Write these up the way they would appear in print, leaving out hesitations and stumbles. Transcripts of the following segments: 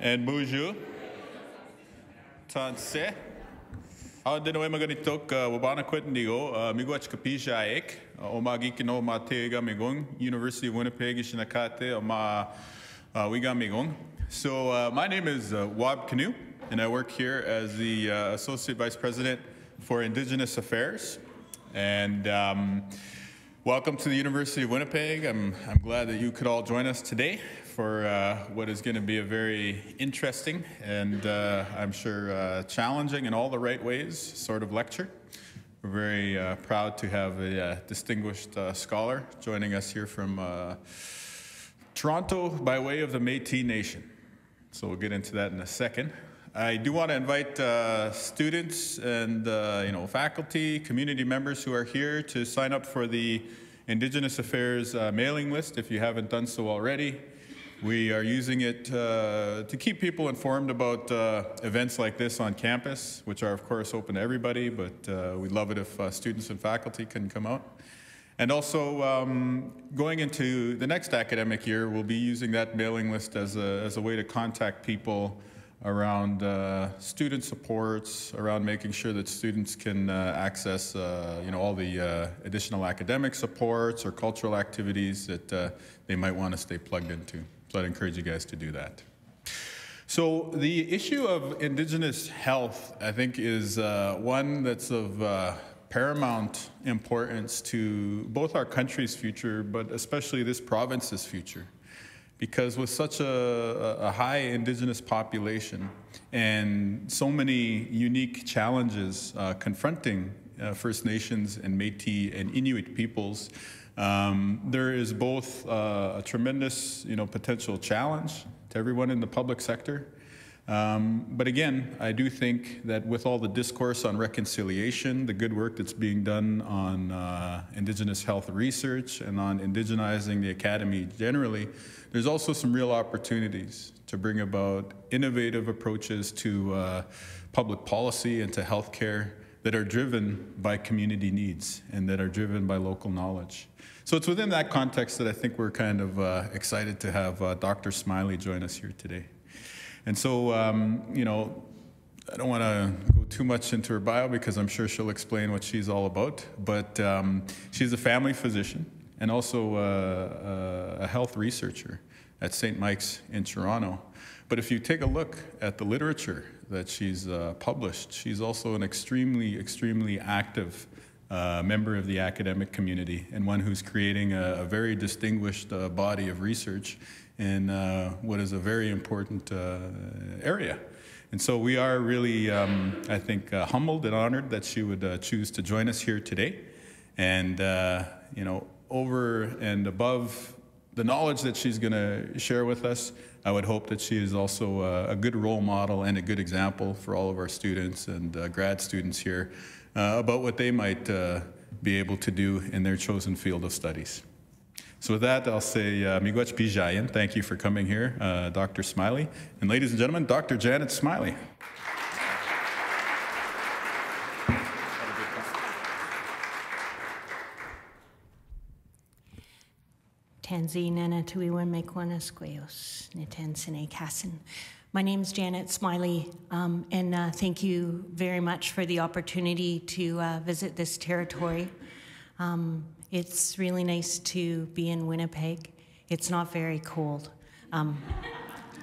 and bonjour. Tanse. How do we going to talk about Miguachkapishaik, Omagikino Matega Megong, University of Winnipeg, Shinakate, Oma Wigamigong. So, my name is Wab Kanu, and I work here as the Associate Vice President for Indigenous Affairs. And welcome to the University of Winnipeg. I'm glad that you could all join us today for what is going to be a very interesting and I'm sure challenging in all the right ways sort of lecture. We're very proud to have a distinguished scholar joining us here from Toronto by way of the Métis Nation. So we'll get into that in a second. I do want to invite students and faculty, community members who are here to sign up for the Indigenous Affairs mailing list if you haven't done so already. We are using it to keep people informed about events like this on campus, which are, of course, open to everybody, but we'd love it if students and faculty can come out. And also, going into the next academic year, we'll be using that mailing list as a way to contact people around student supports, around making sure that students can access all the additional academic supports or cultural activities that they might want to stay plugged into. So I'd encourage you guys to do that. So the issue of Indigenous health, I think, is one that's of paramount importance to both our country's future, but especially this province's future. Because with such a high Indigenous population and so many unique challenges confronting First Nations and Métis and Inuit peoples, there is both a tremendous potential challenge to everyone in the public sector. But again, I do think that with all the discourse on reconciliation, the good work that's being done on Indigenous health research and on indigenizing the academy generally, there's also some real opportunities to bring about innovative approaches to public policy and to healthcare that are driven by community needs and that are driven by local knowledge. So it's within that context that I think we're kind of excited to have Dr. Smylie join us here today. And so, I don't want to go too much into her bio because I'm sure she'll explain what she's all about, but she's a family physician and also a health researcher at St. Mike's in Toronto. But if you take a look at the literature that she's published, she's also an extremely, extremely active member of the academic community and one who's creating a very distinguished body of research in what is a very important area. And so we are really, I think, humbled and honored that she would choose to join us here today. And, over and above the knowledge that she's going to share with us, I would hope that she is also a good role model and a good example for all of our students and grad students here about what they might be able to do in their chosen field of studies. So with that, I'll say miigwech pijayan. Thank you for coming here, Dr. Smylie. And ladies and gentlemen, Dr. Janet Smylie. My name is Janet Smylie, and thank you very much for the opportunity to visit this territory. It's really nice to be in Winnipeg. It's not very cold.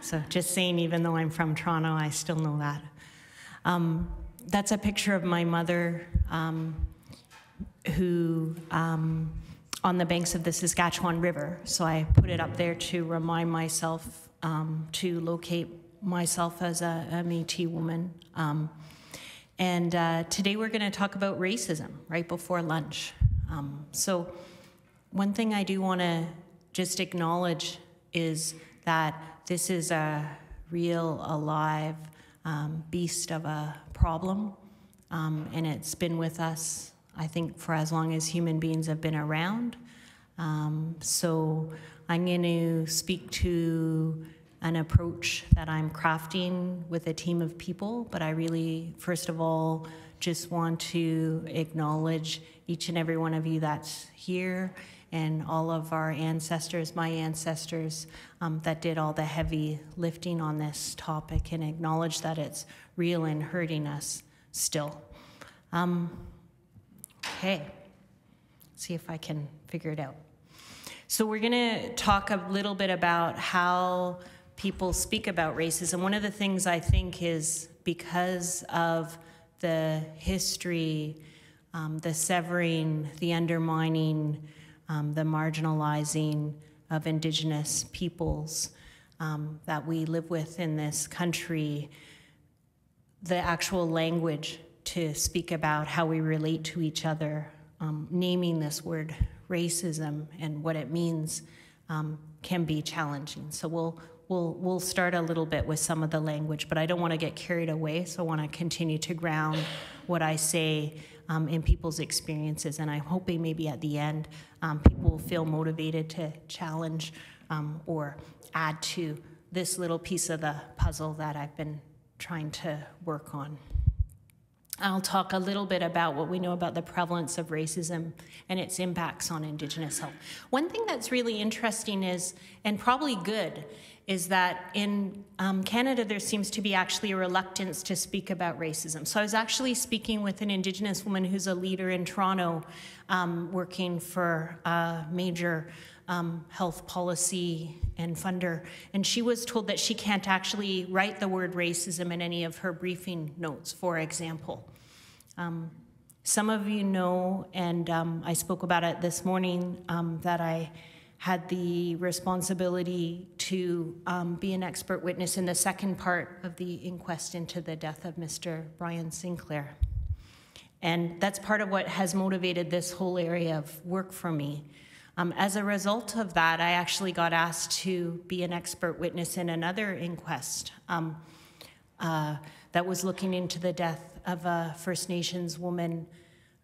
So just saying, even though I'm from Toronto, I still know that. That's a picture of my mother who, on the banks of the Saskatchewan River. So I put it up there to remind myself to locate myself as a Métis woman. Today we're gonna talk about racism right before lunch. So one thing I do want to just acknowledge is that this is a real, alive beast of a problem, and it's been with us, I think, for as long as human beings have been around. So I'm going to speak to an approach that I'm crafting with a team of people, but I really, first of all, just want to acknowledge each and every one of you that's here and all of our ancestors, my ancestors, that did all the heavy lifting on this topic, and acknowledge that it's real and hurting us still. Okay, see if I can figure it out. So we're gonna talk a little bit about how people speak about racism. One of the things I think is because of the history, the severing, the undermining, the marginalizing of Indigenous peoples that we live with in this country, the actual language to speak about how we relate to each other, naming this word racism and what it means can be challenging. So we'll start a little bit with some of the language, but I don't want to get carried away, so I want to continue to ground what I say in people's experiences, and I'm hoping maybe at the end people will feel motivated to challenge or add to this little piece of the puzzle that I've been trying to work on. I'll talk a little bit about what we know about the prevalence of racism and its impacts on Indigenous health. One thing that's really interesting is, and probably good, is that in Canada there seems to be actually a reluctance to speak about racism. So I was actually speaking with an Indigenous woman who's a leader in Toronto, working for a major health policy and funder, and she was told that she can't actually write the word racism in any of her briefing notes, for example. Some of you know, and I spoke about it this morning, that I had the responsibility to be an expert witness in the second part of the inquest into the death of Mr. Brian Sinclair. And that's part of what has motivated this whole area of work for me. As a result of that, I actually got asked to be an expert witness in another inquest that was looking into the death of a First Nations woman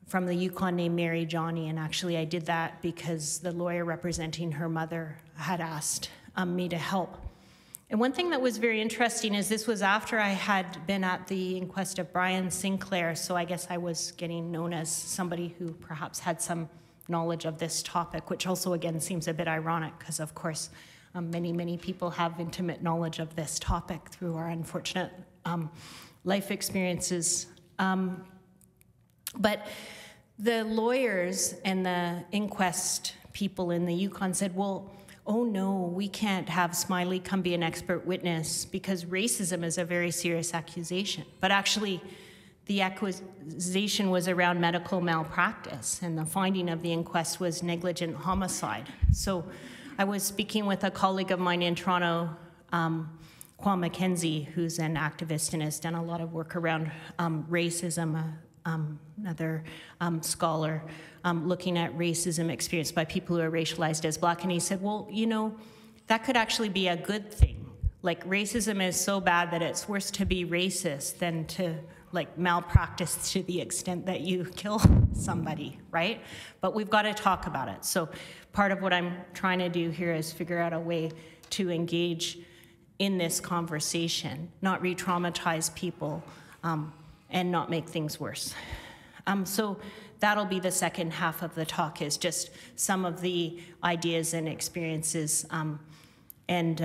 from the Yukon named Mary Johnny, and actually I did that because the lawyer representing her mother had asked me to help. And one thing that was very interesting is this was after I had been at the inquest of Brian Sinclair, so I guess I was getting known as somebody who perhaps had some knowledge of this topic, which also again seems a bit ironic because of course many people have intimate knowledge of this topic through our unfortunate life experiences. But the lawyers and the inquest people in the Yukon said, well, oh no, we can't have Smylie come be an expert witness because racism is a very serious accusation. But actually, the accusation was around medical malpractice, and the finding of the inquest was negligent homicide. So I was speaking with a colleague of mine in Toronto, Kwame Mackenzie, who's an activist and has done a lot of work around racism, another scholar, looking at racism experienced by people who are racialized as Black, and he said, well, you know, that could actually be a good thing. Like, racism is so bad that it's worse to be racist than to like malpractice to the extent that you kill somebody, right? But we've got to talk about it. So part of what I'm trying to do here is figure out a way to engage in this conversation, not re-traumatize people and not make things worse. So that'll be the second half of the talk, is just some of the ideas and experiences and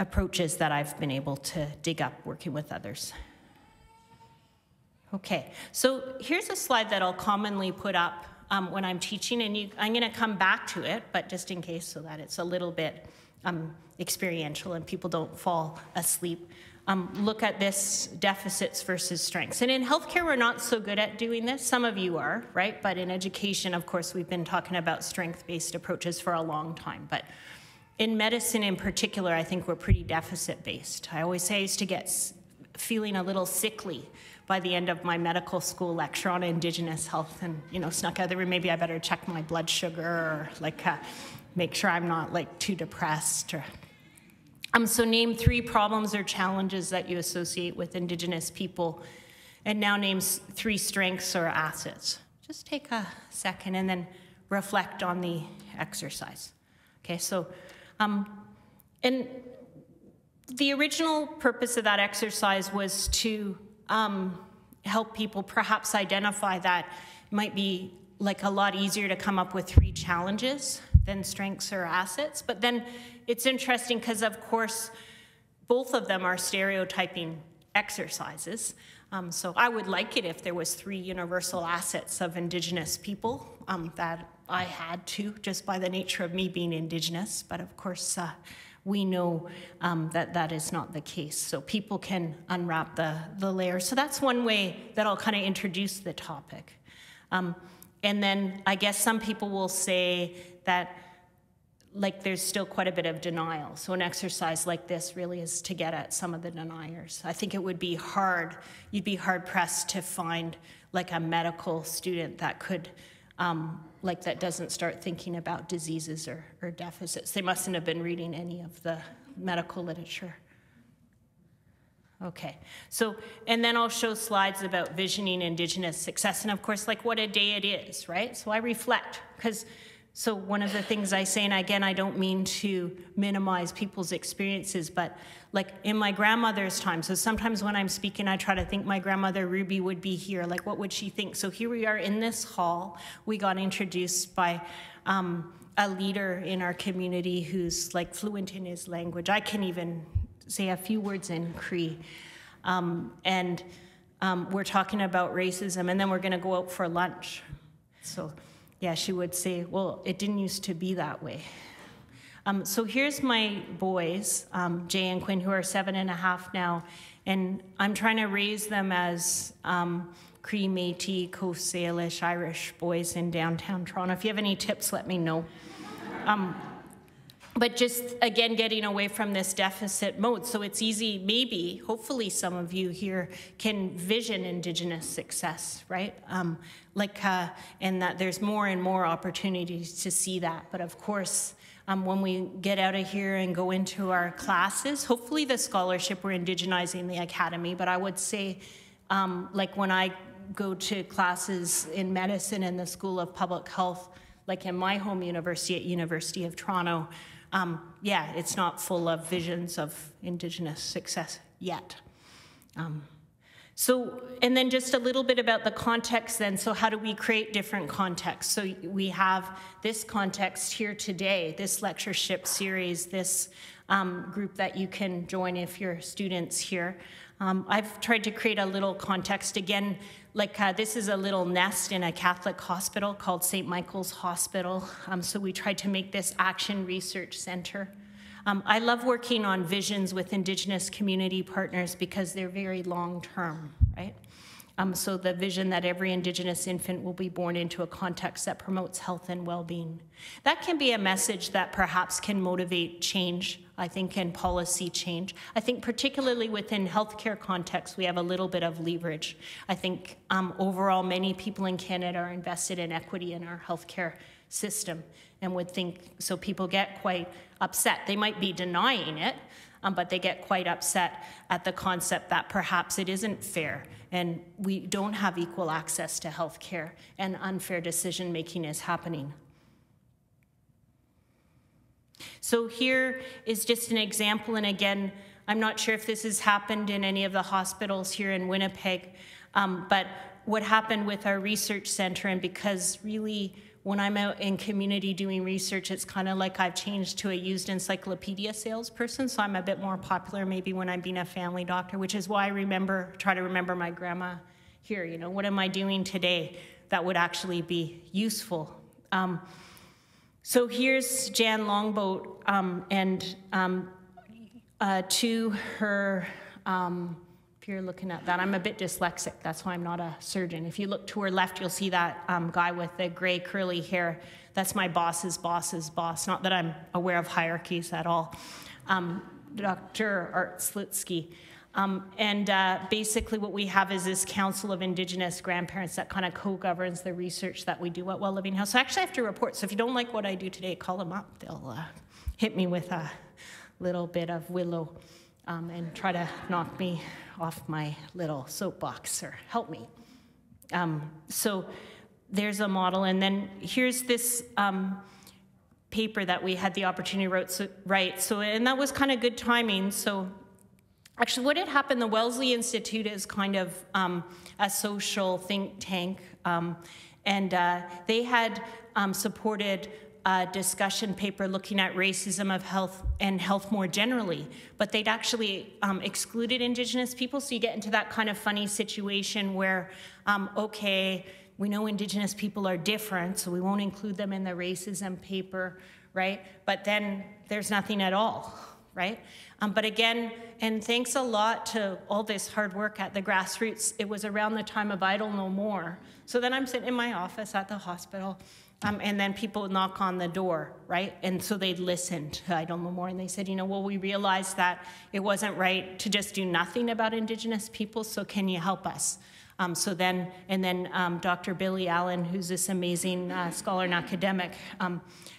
approaches that I've been able to dig up working with others. Okay, so here's a slide that I'll commonly put up when I'm teaching, and I'm gonna come back to it, but just in case, so that it's a little bit experiential and people don't fall asleep. Look at this, deficits versus strengths. And in healthcare, we're not so good at doing this. Some of you are, right? But in education, of course, we've been talking about strength-based approaches for a long time. But in medicine in particular, I think we're pretty deficit-based. I always say I used to get feeling a little sickly by the end of my medical school lecture on Indigenous health, and you know, snuck out of the room, maybe I better check my blood sugar or like make sure I'm not like too depressed. Or so name three problems or challenges that you associate with Indigenous people, and now name three strengths or assets. Just take a second and then reflect on the exercise. Okay, so and the original purpose of that exercise was to help people perhaps identify that might be like a lot easier to come up with three challenges than strengths or assets. But then it's interesting because, of course, both of them are stereotyping exercises. So I would like it if there was three universal assets of Indigenous people that I had to, just by the nature of me being Indigenous. But of course, we know that that is not the case. So people can unwrap the layers. So that's one way that I'll kind of introduce the topic. And then I guess some people will say that like there's still quite a bit of denial. So an exercise like this really is to get at some of the deniers. I think it would be hard, you'd be hard pressed to find like a medical student that could, like that doesn't start thinking about diseases or deficits. They mustn't have been reading any of the medical literature. Okay, so, and then I'll show slides about visioning Indigenous success and of course like what a day it is, right? So I reflect, because so one of the things I say, and again, I don't mean to minimize people's experiences, but like in my grandmother's time, so sometimes when I'm speaking, I try to think my grandmother Ruby would be here, like what would she think? So here we are in this hall. We got introduced by a leader in our community who's like fluent in his language. I can even say a few words in Cree. We're talking about racism, and then we're gonna go out for lunch. So. Yeah, she would say, well, it didn't used to be that way. So here's my boys, Jay and Quinn, who are 7 and a half now, and I'm trying to raise them as Cree, Métis, Coast Salish, Irish boys in downtown Toronto. If you have any tips, let me know. But just, again, getting away from this deficit mode. So it's easy, maybe, hopefully some of you here can vision Indigenous success, right? And that there's more and more opportunities to see that. But of course, when we get out of here and go into our classes, hopefully the scholarship, we're indigenizing the academy. But I would say, like when I go to classes in medicine in the School of Public Health, like in my home university at University of Toronto, yeah, it's not full of visions of Indigenous success yet. So, and then just a little bit about the context then. So how do we create different contexts? So we have this context here today, this lectureship series, this group that you can join if you're students here. I've tried to create a little context again, like this is a little nest in a Catholic hospital called St. Michael's Hospital. So we tried to make this action research center. I love working on visions with Indigenous community partners because they're very long-term, right? So the vision that every Indigenous infant will be born into a context that promotes health and well-being. That can be a message that perhaps can motivate change, I think, and policy change. I think particularly within healthcare contexts, we have a little bit of leverage. I think overall, many people in Canada are invested in equity in our healthcare system and would think, so people get quite upset. They might be denying it, but they get quite upset at the concept that perhaps it isn't fair and we don't have equal access to health care and unfair decision making is happening. So here is just an example, and again, I'm not sure if this has happened in any of the hospitals here in Winnipeg, but what happened with our research center, and because really when I'm out in community doing research, it's kind of like I've changed to a used encyclopedia salesperson, so I'm a bit more popular maybe when I'm being a family doctor, which is why I try to remember my grandma here, you know, what am I doing today that would actually be useful? So here's Jan Longboat to her, if you're looking at that, I'm a bit dyslexic, that's why I'm not a surgeon. If you look to her left, you'll see that guy with the gray curly hair. That's my boss's boss's boss. Not that I'm aware of hierarchies at all. Dr. Art Slutsky. Basically what we have is this Council of Indigenous Grandparents that kind of co-governs the research that we do at Well Living House. So I actually have to report, so if you don't like what I do today, call them up. They'll hit me with a little bit of willow. And try to knock me off my little soapbox or help me. So there's a model, and then here's this paper that we had the opportunity to write. So, and that was kind of good timing. So actually what had happened, the Wellesley Institute is kind of a social think tank, And they had supported a discussion paper looking at racism of health and health more generally, but they'd actually excluded Indigenous people. So you get into that kind of funny situation where, okay, we know Indigenous people are different, so we won't include them in the racism paper, right? But then there's nothing at all, right? But again, and thanks a lot to all this hard work at the grassroots. It was around the time of Idle No More. So then I'm sitting in my office at the hospital, and then people would knock on the door, right? And so they'd listen to Idle No More, and they said, you know, well, we realized that it wasn't right to just do nothing about Indigenous people, so can you help us? So then, and then Dr. Billie Allen, who's this amazing scholar and academic,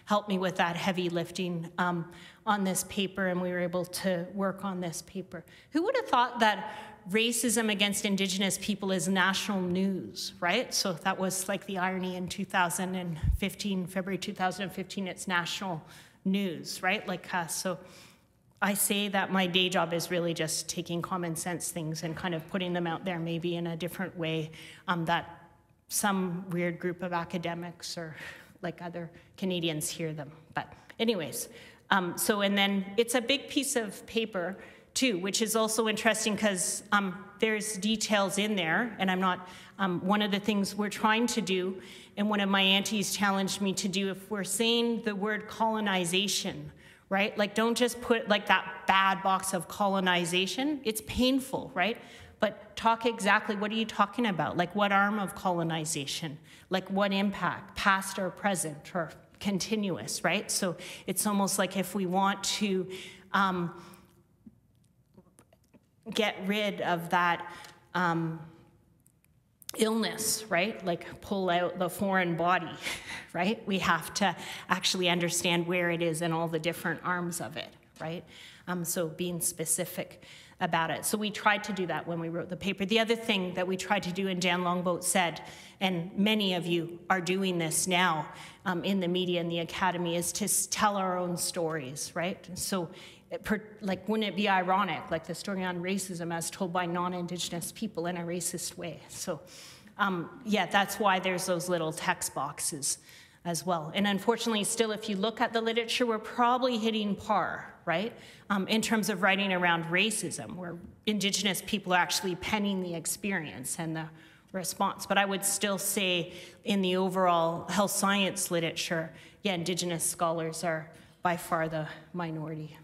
helped me with that heavy lifting on this paper, and we were able to work on this paper. Who would have thought that racism against Indigenous people is national news, right? So that was like the irony in 2015, February 2015, it's national news, right? Like, so I say that my day job is really just taking common sense things and kind of putting them out there maybe in a different way that some weird group of academics or like other Canadians hear them. But anyways, so and then it's a big piece of paper too, which is also interesting because there's details in there, and I'm not, one of the things we're trying to do, and one of my aunties challenged me to do, if we're saying the word colonization, right? Like, don't just put like that bad box of colonization. It's painful, right? But talk exactly, what are you talking about? Like, what arm of colonization? Like, what impact, past or present or continuous, right? So it's almost like if we want to get rid of that illness, right? Like pull out the foreign body, right? We have to actually understand where it is and all the different arms of it, right? So being specific about it. So we tried to do that when we wrote the paper. The other thing that we tried to do, and Dan Longboat said, and many of you are doing this now in the media and the academy, is to tell our own stories, right? So like, wouldn't it be ironic, like the story on racism as told by non-Indigenous people in a racist way? So yeah, that's why there's those little text boxes as well. And unfortunately, still, if you look at the literature, we're probably hitting par, right? In terms of writing around racism, where Indigenous people are actually penning the experience and the response. But I would still say in the overall health science literature, yeah, Indigenous scholars are by far the minority.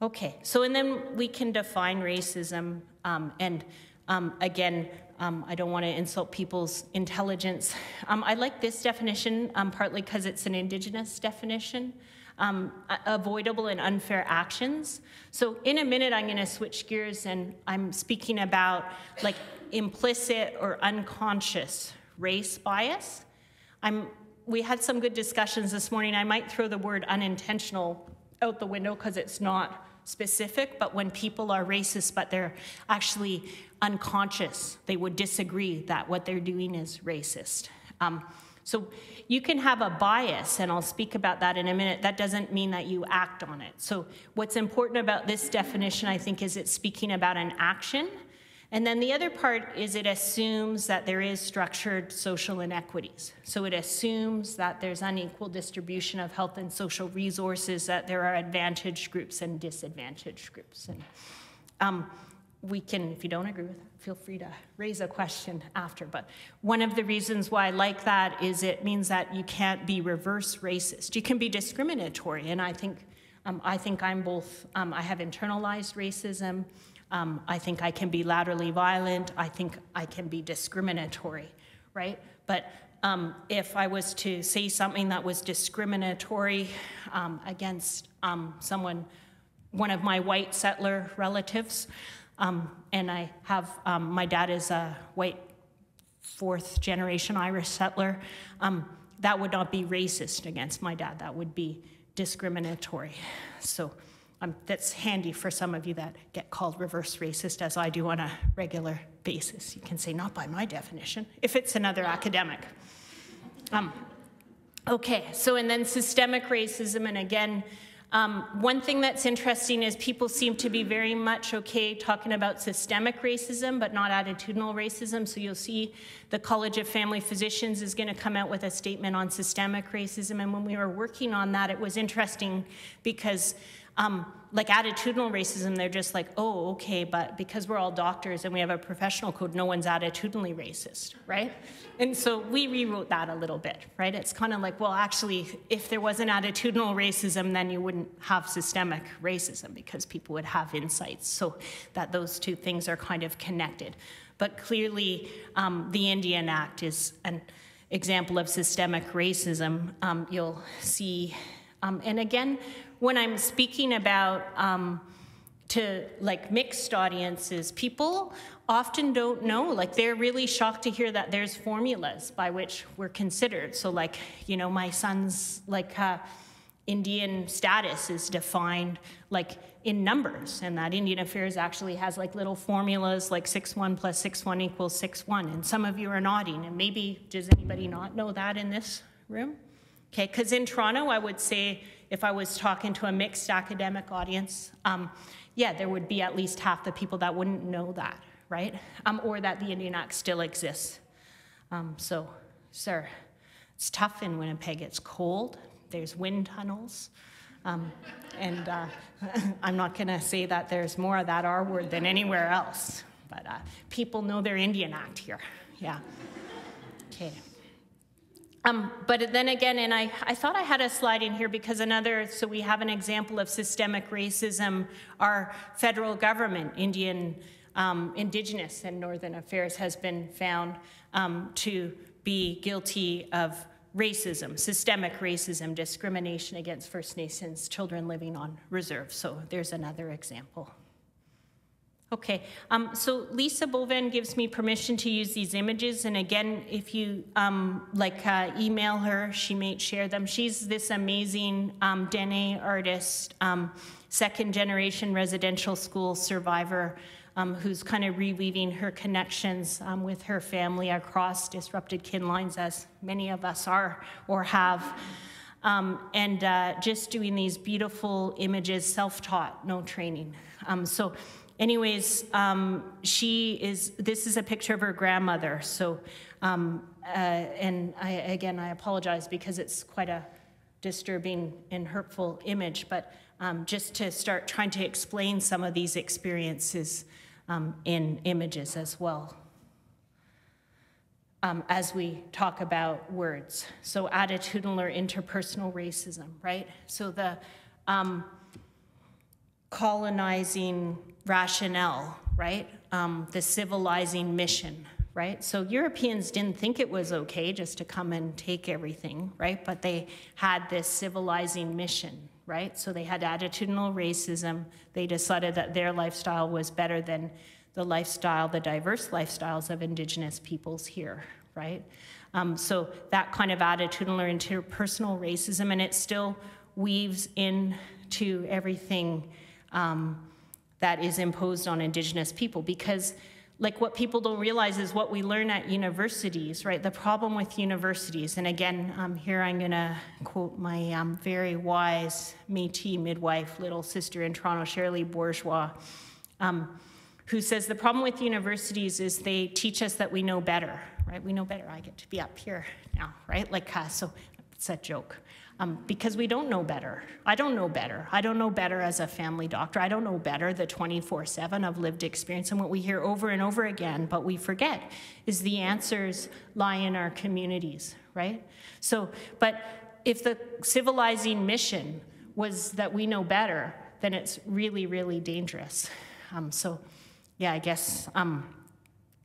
Okay, so and then we can define racism, and again, I don't want to insult people's intelligence. I like this definition, partly because it's an Indigenous definition, avoidable and unfair actions. So in a minute, I'm going to switch gears, and I'm speaking about like implicit or unconscious race bias. We had some good discussions this morning. I might throw the word unintentional out the window because it's not specific, but when people are racist but they're actually unconscious, they would disagree that what they're doing is racist. So you can have a bias, and I'll speak about that in a minute. That doesn't mean that you act on it. So what's important about this definition, I think, is it's speaking about an action. And then the other part is it assumes that there is structured social inequities. So it assumes that there's unequal distribution of health and social resources, that there are advantaged groups and disadvantaged groups. And we can, if you don't agree with that, feel free to raise a question after. But one of the reasons why I like that is it means that you can't be reverse racist. You can be discriminatory, and I think I'm both. I have internalized racism. I think I can be laterally violent. I think I can be discriminatory, right? But if I was to say something that was discriminatory against someone, one of my white settler relatives, and I have, my dad is a white fourth generation Irish settler, that would not be racist against my dad. That would be discriminatory. So. That's handy for some of you that get called reverse racist, as I do on a regular basis. You can say, not by my definition, if it's another academic. Okay, so and then systemic racism, and again, One thing that's interesting is people seem to be very much okay talking about systemic racism, but not attitudinal racism. So you'll see the College of Family Physicians is going to come out with a statement on systemic racism. And when we were working on that, it was interesting because like attitudinal racism, they're just like, oh, okay, but because we're all doctors and we have a professional code, no one's attitudinally racist, right? And so we rewrote that a little bit, right? It's kind of like, well, actually, if there wasn't attitudinal racism, then you wouldn't have systemic racism because people would have insights, so that those two things are kind of connected. But clearly, the Indian Act is an example of systemic racism. You'll see, and again, when I'm speaking about to like mixed audiences, people often don't know, like they're really shocked to hear that there's formulas by which we're considered. So like, you know, my son's like Indian status is defined like in numbers, and that Indian Affairs actually has like little formulas like 6 1 + 6 1 = 6 1. And some of you are nodding, and maybe does anybody not know that in this room? Okay, because in Toronto, I would say if I was talking to a mixed academic audience, yeah, there would be at least half the people that wouldn't know that, right? Or that the Indian Act still exists. So, sir, it's tough in Winnipeg. It's cold. There's wind tunnels. And I'm not going to say that there's more of that R word than anywhere else. But people know their Indian Act here. Yeah. Okay. But then again, and I thought I had a slide in here because another, so we have an example of systemic racism. Our federal government, Indigenous and Northern Affairs, has been found to be guilty of racism, systemic racism, discrimination against First Nations children living on reserves. So there's another example. Okay, so Lisa Bovan gives me permission to use these images, and again, if you email her, she may share them. She's this amazing Dene artist, second-generation residential school survivor, who's kind of reweaving her connections with her family across disrupted kin lines, as many of us are or have. And just doing these beautiful images, self-taught, no training. So. Anyways, this is a picture of her grandmother. So, and I apologize because it's quite a disturbing and hurtful image, but just to start trying to explain some of these experiences in images as well, as we talk about words. So attitudinal or interpersonal racism, right? So the colonizing rationale, right? The civilizing mission, right? So Europeans didn't think it was okay just to come and take everything, right? But they had this civilizing mission, right? So they had attitudinal racism. They decided that their lifestyle was better than the lifestyle, the diverse lifestyles of Indigenous peoples here, right? So that kind of attitudinal or interpersonal racism, and it still weaves into everything that is imposed on Indigenous people, because like what people don't realize is what we learn at universities, right? The problem with universities, and again, here I'm gonna quote my very wise Métis midwife, little sister in Toronto, Shirley Bourgeois, who says the problem with universities is they teach us that we know better, right? We know better. I get to be up here now, right? Like, so it's a joke. Because we don't know better. I don't know better. I don't know better as a family doctor. I don't know better the 24/7 of lived experience. And what we hear over and over again, but we forget, is the answers lie in our communities, right? So, but if the civilizing mission was that we know better, then it's really, really dangerous. So, yeah, I guess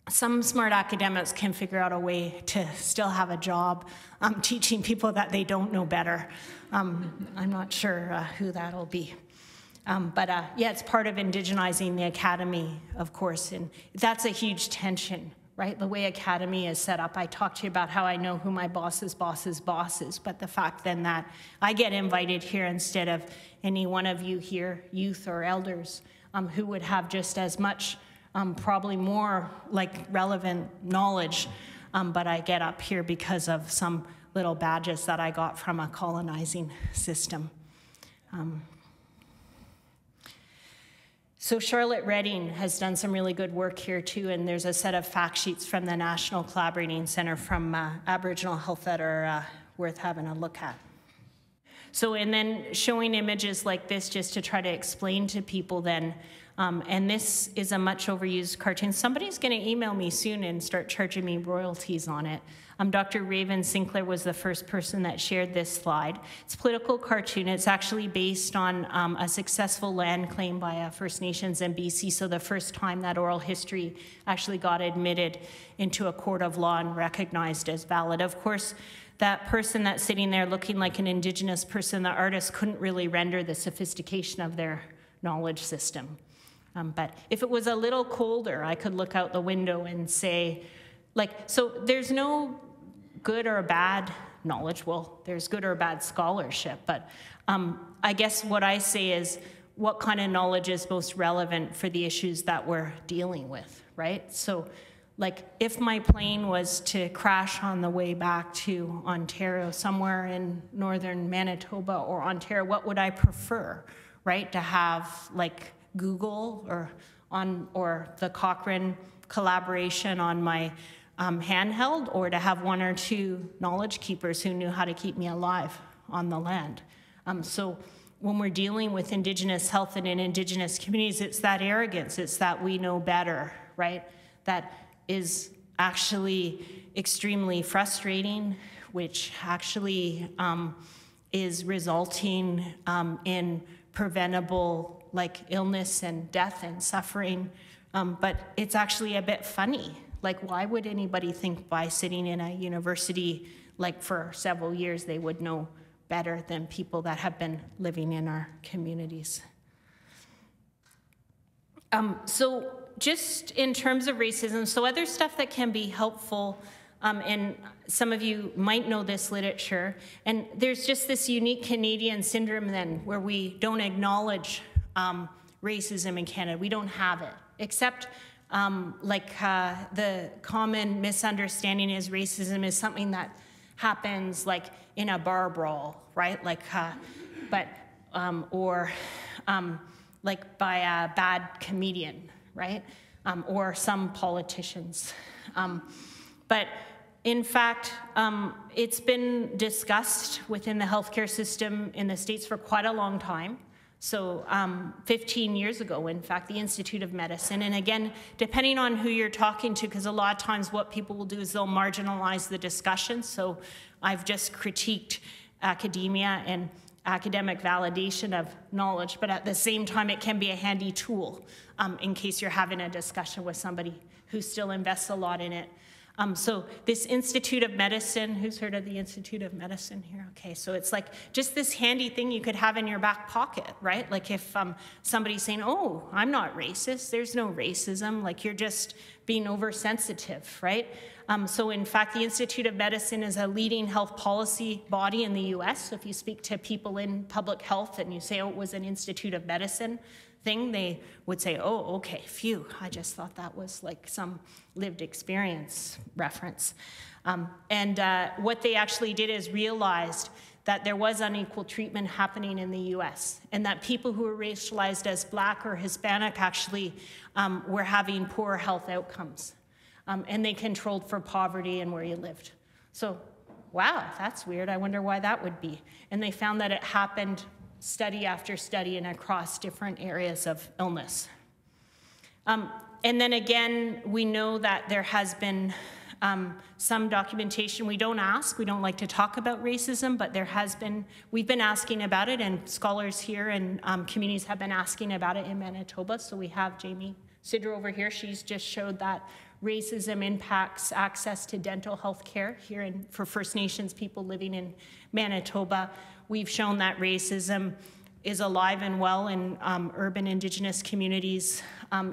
some smart academics can figure out a way to still have a job teaching people that they don't know better. I'm not sure who that'll be. But yeah, it's part of indigenizing the academy, of course, and that's a huge tension, right? The way academy is set up, I talked to you about how I know who my boss's boss's boss is, but the fact then that I get invited here instead of any one of you here, youth or elders, who would have just as much probably more like relevant knowledge, but I get up here because of some little badges that I got from a colonizing system. So Charlotte Reading has done some really good work here too, and there's a set of fact sheets from the National Collaborating Center from Aboriginal Health that are worth having a look at. So, and then showing images like this just to try to explain to people then, and this is a much overused cartoon. Somebody's gonna email me soon and start charging me royalties on it. Dr. Raven Sinclair was the first person that shared this slide. It's a political cartoon. It's actually based on a successful land claim by First Nations in BC, so the first time that oral history actually got admitted into a court of law and recognized as valid. Of course, that person that's sitting there looking like an Indigenous person, the artist couldn't really render the sophistication of their knowledge system. But if it was a little colder, I could look out the window and say, like, so there's no good or bad knowledge. Well, there's good or bad scholarship, but I guess what I say is what kind of knowledge is most relevant for the issues that we're dealing with, right? So, like, if my plane was to crash on the way back to Ontario, somewhere in northern Manitoba or Ontario, what would I prefer, right? To have, like, Google or the Cochrane collaboration on my handheld, or to have one or two knowledge keepers who knew how to keep me alive on the land. So when we're dealing with Indigenous health and in Indigenous communities, it's that arrogance, it's that we know better, right? That is actually extremely frustrating, which actually is resulting in preventable, like, illness and death and suffering. But it's actually a bit funny. Like, why would anybody think by sitting in a university, like, for several years, they would know better than people that have been living in our communities? So just in terms of racism, so other stuff that can be helpful, and some of you might know this literature, and there's just this unique Canadian syndrome then where we don't acknowledge racism in Canada. We don't have it, except the common misunderstanding is racism is something that happens like in a bar brawl, right? Like, or by a bad comedian, right? Or some politicians. But in fact, it's been discussed within the healthcare system in the States for quite a long time. So 15 years ago, in fact, the Institute of Medicine, and again, depending on who you're talking to, because a lot of times what people will do is they'll marginalize the discussion. So I've just critiqued academia and academic validation of knowledge, but at the same time, it can be a handy tool in case you're having a discussion with somebody who still invests a lot in it. So this Institute of Medicine, who's heard of the Institute of Medicine here? Okay, so it's like just this handy thing you could have in your back pocket, right? Like if somebody's saying, oh, I'm not racist, there's no racism, like you're just being oversensitive, right? So in fact, the Institute of Medicine is a leading health policy body in the US. So if you speak to people in public health and you say, oh, it was an Institute of Medicine thing, they would say, oh, okay, phew, I just thought that was like some lived experience reference. What they actually did is realized that there was unequal treatment happening in the US, and that people who were racialized as Black or Hispanic actually were having poor health outcomes. And they controlled for poverty and where you lived. So, wow, that's weird. I wonder why that would be. And they found that it happened study after study and across different areas of illness. And then again, we know that there has been some documentation. We don't ask, we don't like to talk about racism, but there has been, we've been asking about it, and scholars here and communities have been asking about it in Manitoba. So we have Jamie Cidro over here. She's just showed that racism impacts access to dental health care here for First Nations people living in Manitoba. We've shown that racism is alive and well in urban Indigenous communities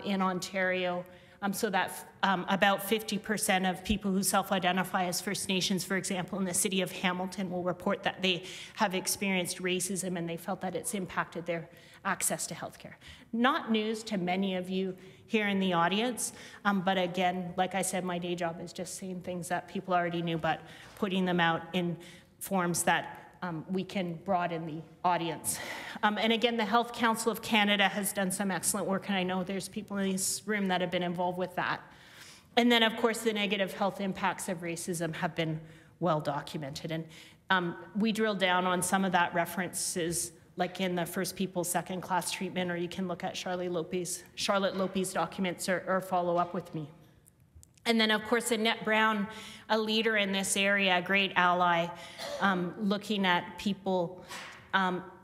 in Ontario, so that about 50% of people who self-identify as First Nations, for example, in the city of Hamilton, will report that they have experienced racism and they felt that it's impacted their access to healthcare. Not news to many of you here in the audience, but again, like I said, my day job is just saying things that people already knew, but putting them out in forms that we can broaden the audience. And again, the Health Council of Canada has done some excellent work, and I know there's people in this room that have been involved with that. And then, of course, the negative health impacts of racism have been well documented. And we drill down on some of that references, like in the First Peoples Second Class Treatment, or you can look at Charlotte Lopez documents, or follow up with me. And then, of course, Annette Brown, a leader in this area, a great ally, looking at people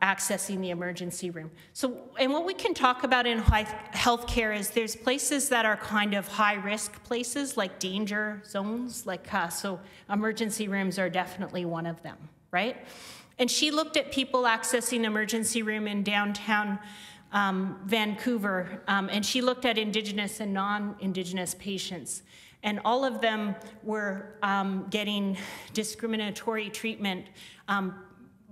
accessing the emergency room. So, and what we can talk about in healthcare is there's places that are kind of high-risk places, like danger zones, like so emergency rooms are definitely one of them, right? And she looked at people accessing emergency room in downtown Vancouver, and she looked at Indigenous and non-Indigenous patients. And all of them were getting discriminatory treatment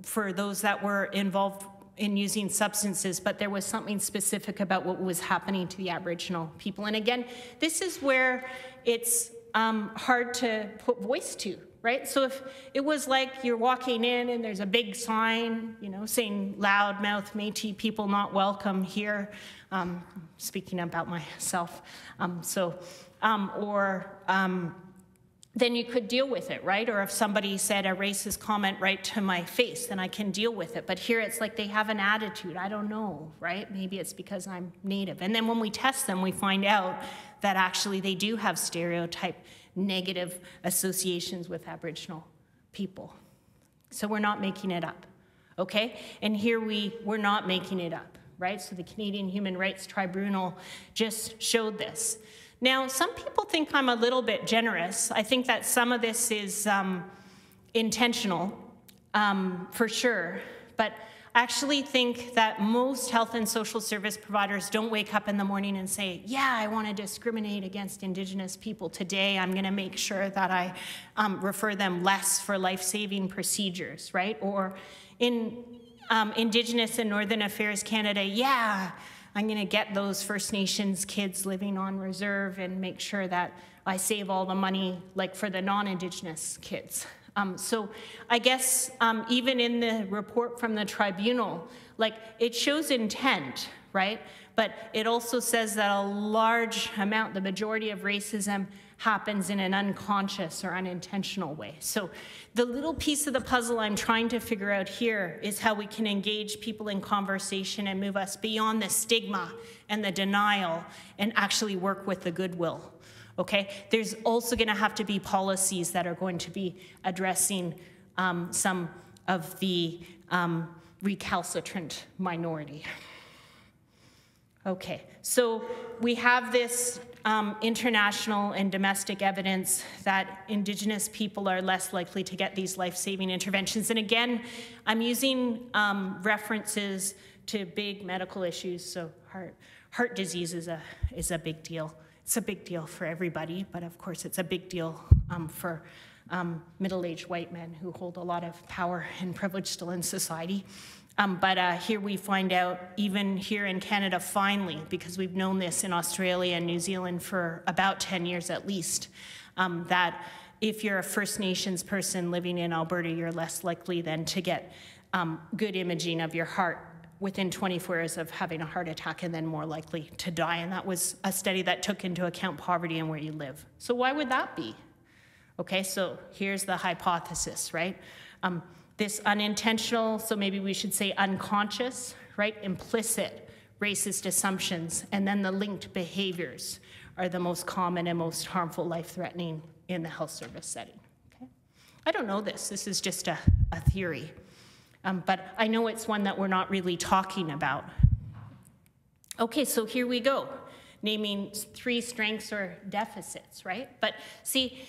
for those that were involved in using substances, but there was something specific about what was happening to the Aboriginal people. And again, this is where it's hard to put voice to, right? So if it was like you're walking in and there's a big sign, you know, saying loudmouth Métis people not welcome here, speaking about myself, then you could deal with it, right? Or if somebody said a racist comment right to my face, then I can deal with it. But here it's like they have an attitude, I don't know, right? Maybe it's because I'm Native. And then when we test them, we find out that actually they do have stereotype negative associations with Aboriginal people. So we're not making it up, okay? And here we're not making it up, right? So the Canadian Human Rights Tribunal just showed this. Now, some people think I'm a little bit generous. I think that some of this is intentional, for sure. But I actually think that most health and social service providers don't wake up in the morning and say, yeah, I want to discriminate against Indigenous people today. I'm going to make sure that I refer them less for life-saving procedures, right? Or in Indigenous and Northern Affairs Canada, yeah, I'm going to get those First Nations kids living on reserve and make sure that I save all the money, like for the non-Indigenous kids. So I guess even in the report from the tribunal, like it shows intent, right? But it also says that a large amount, the majority of racism happens in an unconscious or unintentional way. So the little piece of the puzzle I'm trying to figure out here is how we can engage people in conversation and move us beyond the stigma and the denial and actually work with the goodwill, okay? There's also gonna have to be policies that are going to be addressing some of the recalcitrant minority. Okay, so we have this international and domestic evidence that Indigenous people are less likely to get these life-saving interventions. And again, I'm using references to big medical issues, so heart disease is a big deal. It's a big deal for everybody, but of course it's a big deal for middle-aged white men who hold a lot of power and privilege still in society. Here we find out, even here in Canada, finally, because we've known this in Australia and New Zealand for about 10 years at least, that if you're a First Nations person living in Alberta, you're less likely then to get good imaging of your heart within 24 hours of having a heart attack and then more likely to die. And that was a study that took into account poverty and where you live. So why would that be? Okay, so here's the hypothesis, right? This unintentional, so maybe we should say unconscious, right? Implicit racist assumptions, and then the linked behaviors are the most common and most harmful life-threatening in the health service setting, okay? I don't know this. This is just a theory, but I know it's one that we're not really talking about. Okay, so here we go, naming three strengths or deficits, right? But see,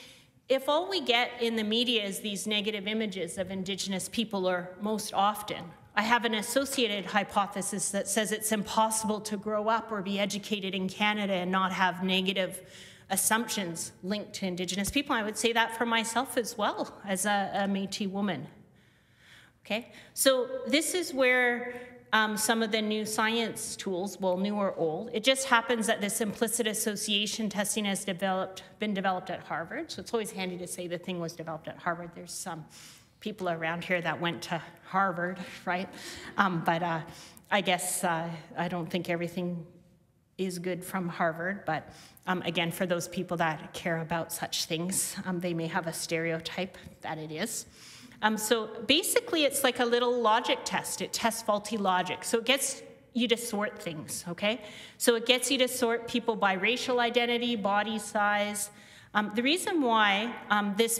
if all we get in the media is these negative images of Indigenous people, or most often, I have an associated hypothesis that says it's impossible to grow up or be educated in Canada and not have negative assumptions linked to Indigenous people. I would say that for myself as well, as a Métis woman. Okay, so this is where some of the new science tools, well, new or old. It just happens that this implicit association testing has been developed at Harvard. So it's always handy to say the thing was developed at Harvard. There's some people around here that went to Harvard, right? But I guess I don't think everything is good from Harvard, but again, for those people that care about such things, they may have a stereotype that it is. So basically, it's like a little logic test. It tests faulty logic. So it gets you to sort things, okay? So it gets you to sort people by racial identity, body size. The reason why this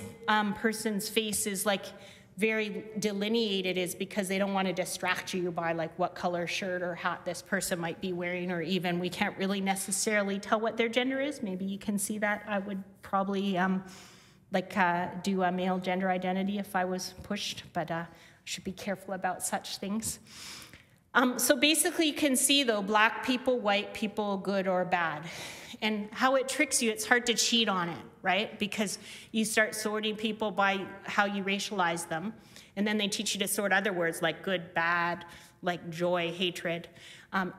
person's face is like very delineated is because they don't want to distract you by like what color shirt or hat this person might be wearing, or even we can't really necessarily tell what their gender is. Maybe you can see that. I would probably do a male gender identity if I was pushed, but I should be careful about such things. So basically you can see though, black people, white people, good or bad. And how it tricks you, it's hard to cheat on it, right? Because you start sorting people by how you racialize them. And then they teach you to sort other words like good, bad, like joy, hatred.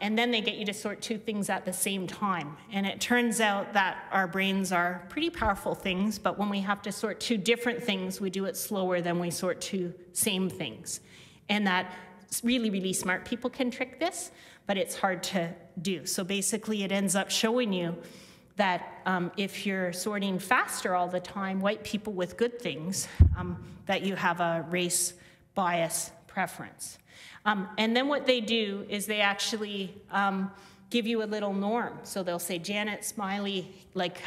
And then they get you to sort two things at the same time. And it turns out that our brains are pretty powerful things, but when we have to sort two different things, we do it slower than we sort two same things. And that really, really smart people can trick this, but it's hard to do. So basically it ends up showing you that if you're sorting faster all the time, white people with good things, that you have a race bias preference. And then what they do is they actually give you a little norm. So they'll say, Janet Smylie, like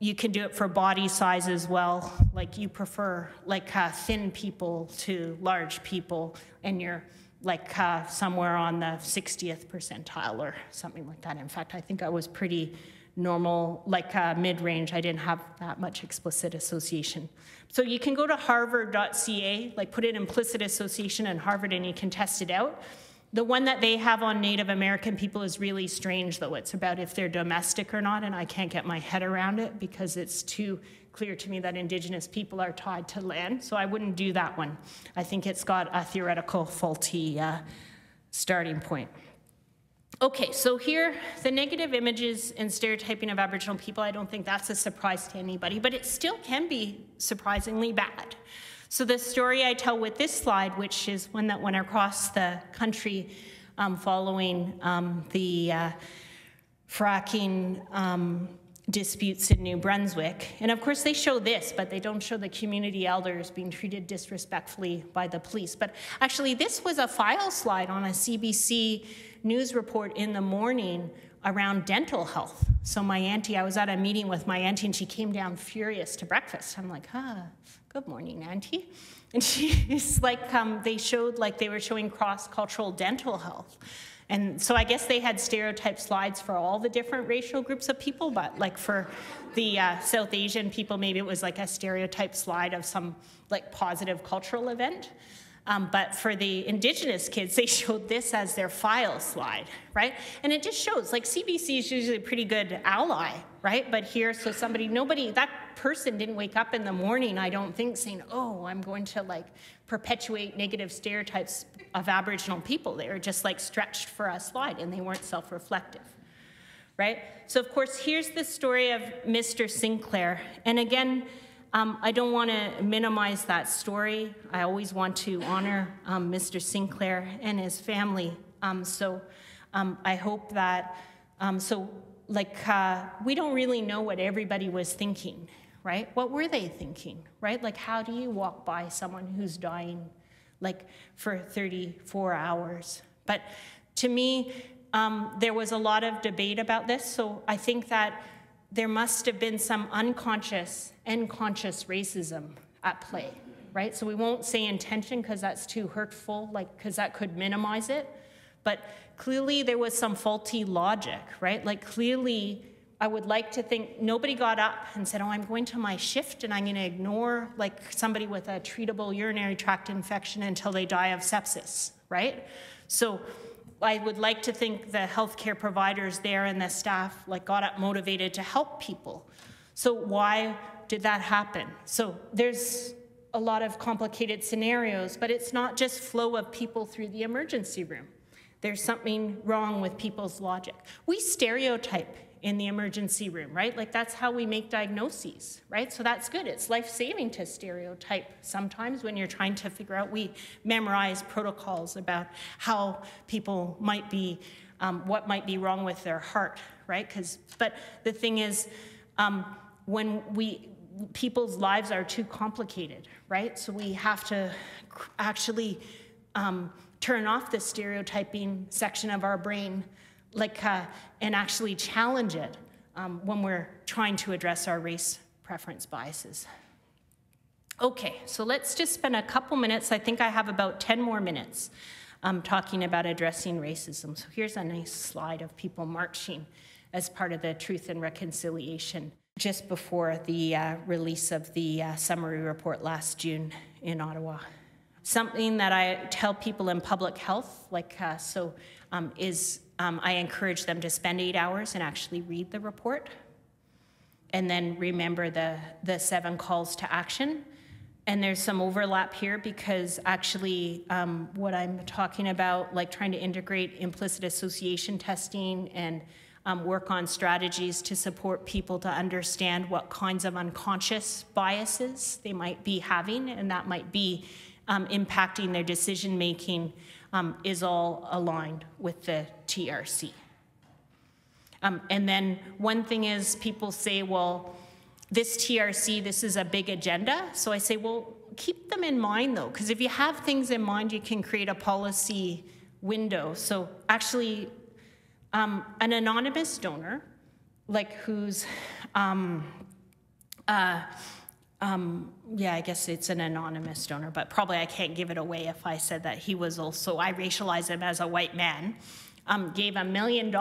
you can do it for body size as well. Like you prefer like thin people to large people, and you're like somewhere on the 60th percentile or something like that. In fact, I think I was pretty normal, like mid-range. I didn't have that much explicit association. So you can go to harvard.ca, like put in implicit association in Harvard, and you can test it out. The one that they have on Native American people is really strange though. It's about if they're domestic or not, and I can't get my head around it because it's too clear to me that Indigenous people are tied to land, so I wouldn't do that one. I think it's got a theoretical faulty starting point. Okay, so here, the negative images and stereotyping of Aboriginal people, I don't think that's a surprise to anybody, but it still can be surprisingly bad. So the story I tell with this slide, which is one that went across the country following the fracking disputes in New Brunswick. And of course they show this, but they don't show the community elders being treated disrespectfully by the police. But actually this was a file slide on a CBC news report in the morning around dental health. So my auntie, I was at a meeting with my auntie and she came down furious to breakfast. I'm like, good morning, auntie. And she's like, they showed like they were showing cross-cultural dental health. And so I guess they had stereotype slides for all the different racial groups of people, but like for the South Asian people, maybe it was like a stereotype slide of some like positive cultural event. But for the Indigenous kids, they showed this as their file slide, right? And it just shows, like CBC is usually a pretty good ally, right? But here, so somebody, nobody, that person didn't wake up in the morning, I don't think, saying, oh, I'm going to like perpetuate negative stereotypes of Aboriginal people. They were just like stretched for a slide and they weren't self-reflective, right? So of course, here's the story of Mr. Sinclair. And again, I don't want to minimize that story. I always want to honor Mr. Sinclair and his family. So I hope that, we don't really know what everybody was thinking, right? What were they thinking, right? Like, how do you walk by someone who's dying, like, for 34 hours? But to me, there was a lot of debate about this, so I think that there must have been some unconscious and conscious racism at play, right? So we won't say intention because that's too hurtful, like, because that could minimize it. But clearly there was some faulty logic, right? Like clearly, I would like to think nobody got up and said, oh, I'm going to my shift and I'm going to ignore like somebody with a treatable urinary tract infection until they die of sepsis, right? So I would like to think the healthcare providers there and the staff like got up motivated to help people. So why did that happen? So there's a lot of complicated scenarios, but it's not just flow of people through the emergency room. There's something wrong with people's logic. We stereotype in the emergency room, right? Like, that's how we make diagnoses, right? So that's good. It's life-saving to stereotype sometimes when you're trying to figure out. We memorize protocols about how people might be, what might be wrong with their heart, right? But the thing is, people's lives are too complicated, right? So we have to actually turn off the stereotyping section of our brain, like, and actually challenge it when we're trying to address our race preference biases. Okay, so let's just spend a couple minutes. I think I have about 10 more minutes talking about addressing racism. So here's a nice slide of people marching as part of the Truth and Reconciliation just before the release of the summary report last June in Ottawa. Something that I tell people in public health, like, I encourage them to spend 8 hours and actually read the report, and then remember the 7 calls to action. And there's some overlap here because actually what I'm talking about, like trying to integrate implicit association testing and work on strategies to support people to understand what kinds of unconscious biases they might be having, and that might be impacting their decision making, is all aligned with the TRC. And then one thing is people say, well, this TRC, this is a big agenda. So I say, well, keep them in mind though, because if you have things in mind, you can create a policy window. So actually, an anonymous donor, like who's, yeah, I guess it's an anonymous donor, but probably I can't give it away if I said that he was also, I racialize him as a white man, gave $1 million,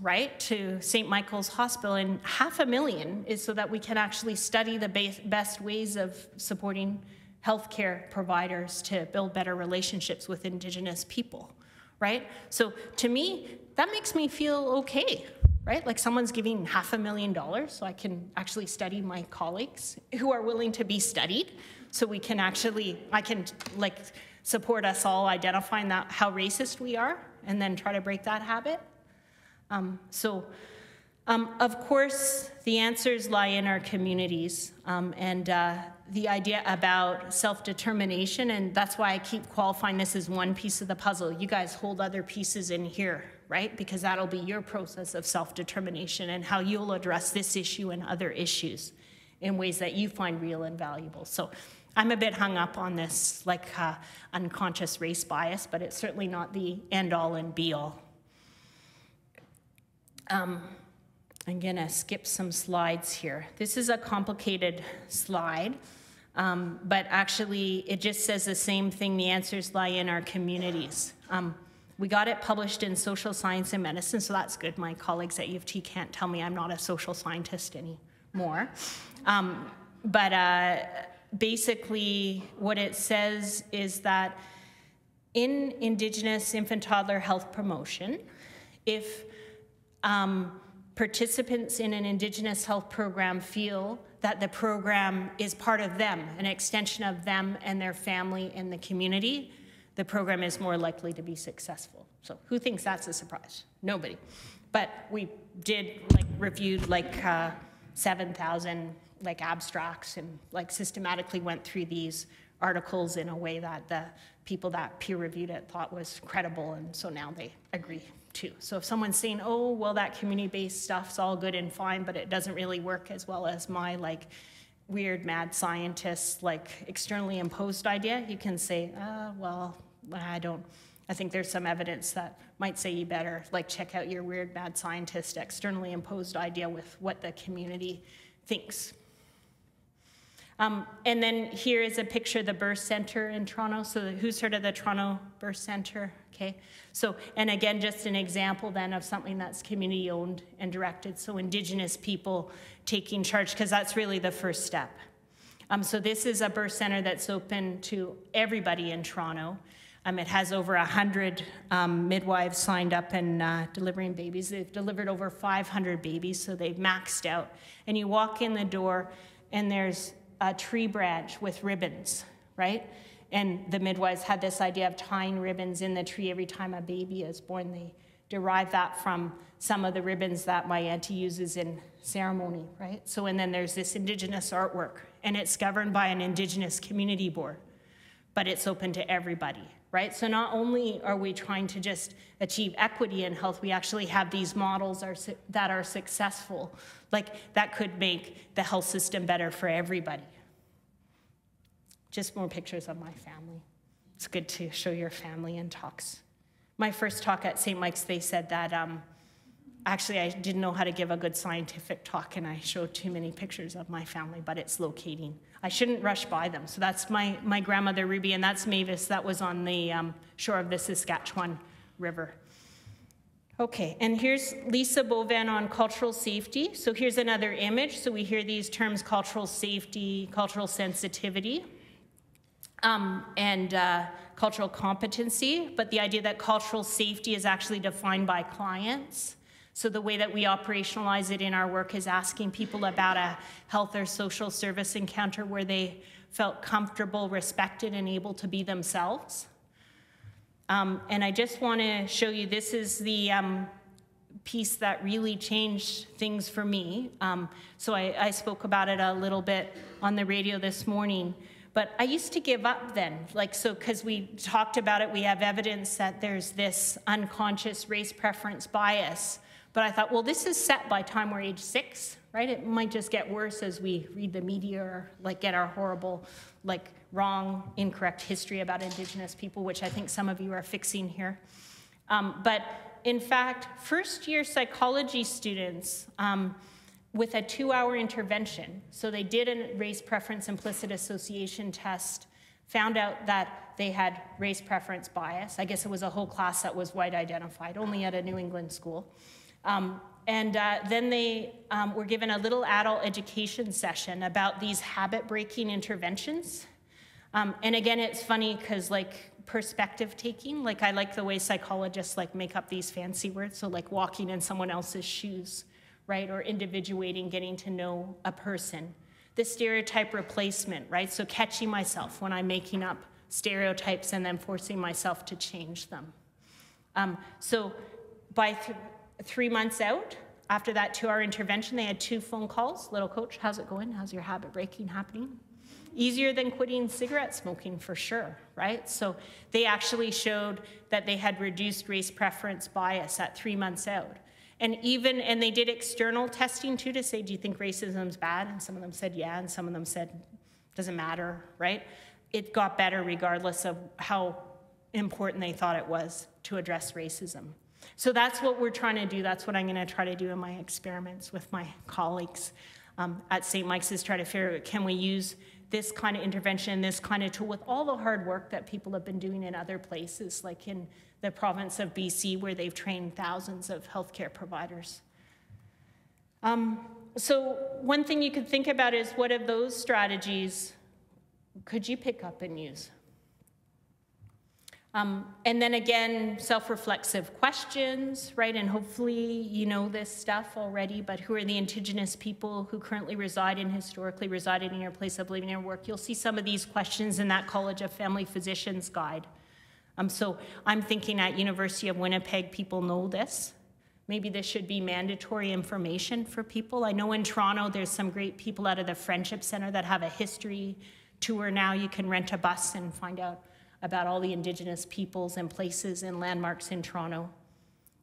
right, to St. Michael's Hospital, and $500,000 is so that we can actually study the best ways of supporting healthcare providers to build better relationships with Indigenous people, right? So to me, that makes me feel okay, right? Like someone's giving $500,000 so I can actually study my colleagues who are willing to be studied, so we can actually, I can like support us all identifying that how racist we are and then try to break that habit. Of course, the answers lie in our communities, the idea about self-determination, and that's why I keep qualifying this as one piece of the puzzle. You guys hold other pieces in here, right? Because that'll be your process of self-determination and how you'll address this issue and other issues in ways that you find real and valuable. So I'm a bit hung up on this, like, unconscious race bias, but it's certainly not the end-all and be-all. I'm gonna skip some slides here. This is a complicated slide, but actually it just says the same thing: the answers lie in our communities. We got it published in Social Science and Medicine, so that's good. My colleagues at U of T can't tell me I'm not a social scientist anymore. Basically what it says is that in Indigenous infant toddler health promotion, if participants in an Indigenous health program feel that the program is part of them, an extension of them and their family and the community, the program is more likely to be successful. So who thinks that's a surprise? Nobody. But we did, like, reviewed like 7,000 like abstracts and like systematically went through these articles in a way that the people that peer reviewed it thought was credible, and so now they agree too. So if someone's saying, oh, well, that community-based stuff's all good and fine, but it doesn't really work as well as my like weird mad scientist like externally imposed idea, you can say, well, I think there's some evidence that might say you better like check out your weird mad scientist externally imposed idea with what the community thinks. And then here is a picture of the birth centre in Toronto. So who's heard of the Toronto Birth Centre? Okay. So, and again, just an example then of something that's community owned and directed. So Indigenous people taking charge, because that's really the first step. So this is a birth centre that's open to everybody in Toronto. It has over 100 midwives signed up and delivering babies. They've delivered over 500 babies, so they've maxed out. And you walk in the door and there's a tree branch with ribbons, right? And the midwives had this idea of tying ribbons in the tree every time a baby is born. They derive that from some of the ribbons that my auntie uses in ceremony, right? So, and then there's this Indigenous artwork, and it's governed by an Indigenous community board, but it's open to everybody, right? So not only are we trying to just achieve equity in health, we actually have these models that are successful, like that could make the health system better for everybody. Just more pictures of my family. It's good to show your family in talks. My first talk at St. Mike's, they said that, actually I didn't know how to give a good scientific talk and I showed too many pictures of my family, but it's locating. I shouldn't rush by them. So that's my grandmother Ruby, and that's Mavis. That was on the shore of the Saskatchewan River. Okay, and here's Lisa Bovan on cultural safety. So here's another image. So we hear these terms, cultural safety, cultural sensitivity, and cultural competency, but the idea that cultural safety is actually defined by clients. So the way that we operationalize it in our work is asking people about a health or social service encounter where they felt comfortable, respected, and able to be themselves. And I just want to show you, this is the piece that really changed things for me. So I spoke about it a little bit on the radio this morning. But I used to give up then, like, so, because we talked about it, we have evidence that there's this unconscious race preference bias. But I thought, well, this is set by time we're age 6, right? It might just get worse as we read the media or, like, get our horrible, like, wrong, incorrect history about Indigenous people, which I think some of you are fixing here. But in fact, first-year psychology students, with a 2-hour intervention, so they did a race preference implicit association test, found out that they had race preference bias. I guess it was a whole class that was white identified, only at a New England school. Then they were given a little adult education session about these habit-breaking interventions. And again, it's funny because, like, perspective taking, like, I like the way psychologists, like, make up these fancy words, so, like, walking in someone else's shoes, right, or individuating, getting to know a person. The stereotype replacement, right, so catching myself when I'm making up stereotypes and then forcing myself to change them. So by 3 months out, after that 2-hour intervention, they had 2 phone calls. Little coach, how's it going? How's your habit breaking happening? Easier than quitting cigarette smoking for sure, right? So they actually showed that they had reduced race preference bias at 3 months out. And they did external testing too to say, do you think racism's bad? And some of them said yeah, and some of them said doesn't matter, right? It got better regardless of how important they thought it was to address racism. So that's what we're trying to do. That's what I'm going to try to do in my experiments with my colleagues at St. Mike's, is try to figure out, can we use this kind of intervention, this kind of tool, with all the hard work that people have been doing in other places, like in the province of BC, where they've trained thousands of healthcare providers. So one thing you could think about is, what of those strategies could you pick up and use? And then again, self-reflexive questions, right? And hopefully you know this stuff already, but who are the Indigenous people who currently reside and historically resided in your place of living and work? You'll see some of these questions in that College of Family Physicians guide. So I'm thinking at University of Winnipeg, people know this. Maybe this should be mandatory information for people. I know in Toronto, there's some great people out of the Friendship Centre that have a history tour now. You can rent a bus and find out about all the Indigenous peoples and places and landmarks in Toronto.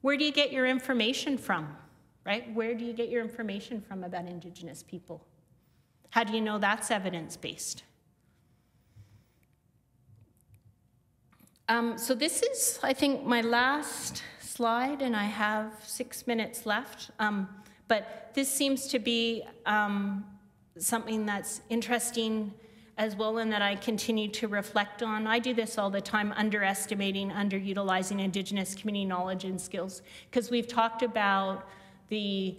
Where do you get your information from, right? Where do you get your information from about Indigenous people? How do you know that's evidence-based? So this is, I think, my last slide, and I have 6 minutes left. But this seems to be something that's interesting as well, and that I continue to reflect on. I do this all the time, underestimating, underutilizing Indigenous community knowledge and skills, because we've talked about the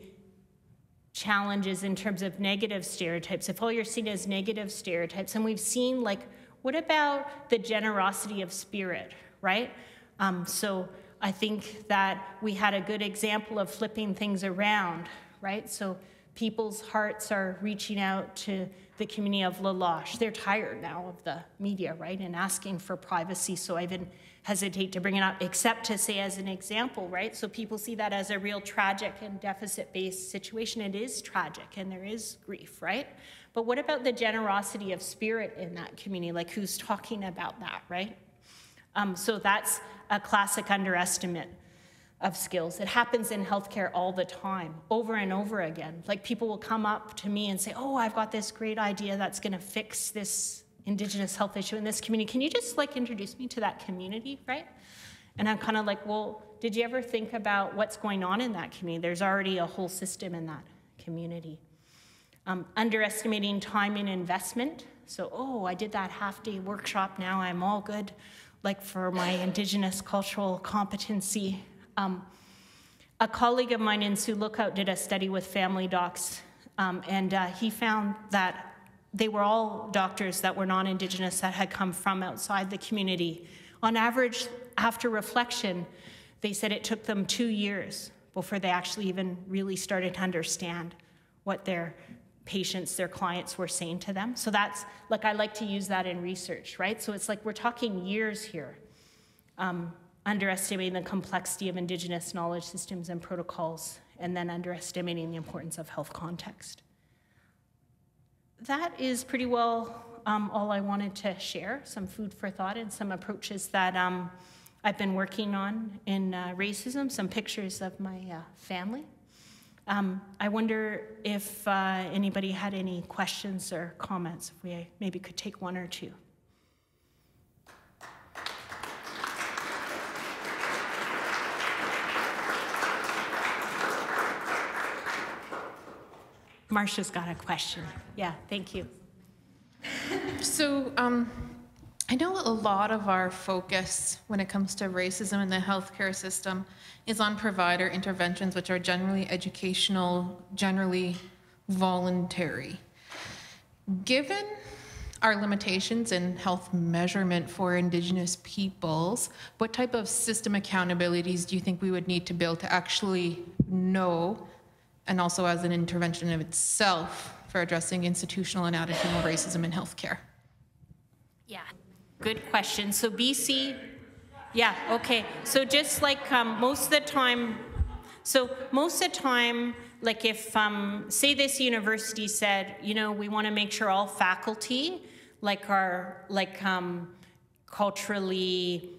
challenges in terms of negative stereotypes. If all you're seeing is negative stereotypes, and we've seen, like, what about the generosity of spirit, right? So I think that we had a good example of flipping things around, right? So people's hearts are reaching out to the community of Lalache. They're tired now of the media, right, and asking for privacy. So I've hesitate to bring it up, except to say as an example, right? So people see that as a real tragic and deficit-based situation. It is tragic and there is grief, right? But what about the generosity of spirit in that community? Like, who's talking about that, right? So that's a classic underestimate of skills. It happens in healthcare all the time, over and over again. Like, people will come up to me and say, oh, I've got this great idea that's gonna fix this Indigenous health issue in this community. Can you just like introduce me to that community, right? And I'm kind of like, well, did you ever think about what's going on in that community? There's already a whole system in that community. Underestimating time and investment. So, oh, I did that half-day workshop, now I'm all good, like for my Indigenous cultural competency. A colleague of mine in Sioux Lookout did a study with family docs, and he found that they were all doctors that were non-Indigenous that had come from outside the community. On average, after reflection, they said it took them 2 years before they actually even really started to understand what their patients, their clients were saying to them. So that's, like, I like to use that in research, right? So it's like we're talking years here. Underestimating the complexity of Indigenous knowledge systems and protocols, and then underestimating the importance of health context. That is pretty well all I wanted to share, some food for thought and some approaches that I've been working on in racism, some pictures of my family. I wonder if anybody had any questions or comments, if we maybe could take one or two. Marcia's got a question. Yeah, thank you. So I know a lot of our focus when it comes to racism in the healthcare system is on provider interventions, which are generally educational, generally voluntary. Given our limitations in health measurement for Indigenous peoples, what type of system accountabilities do you think we would need to build to actually know, and also as an intervention of itself, for addressing institutional and attitudinal racism in healthcare? Yeah, good question. So BC, yeah, okay. So just like most of the time, like if, say this university said, you know, we want to make sure all faculty like are like culturally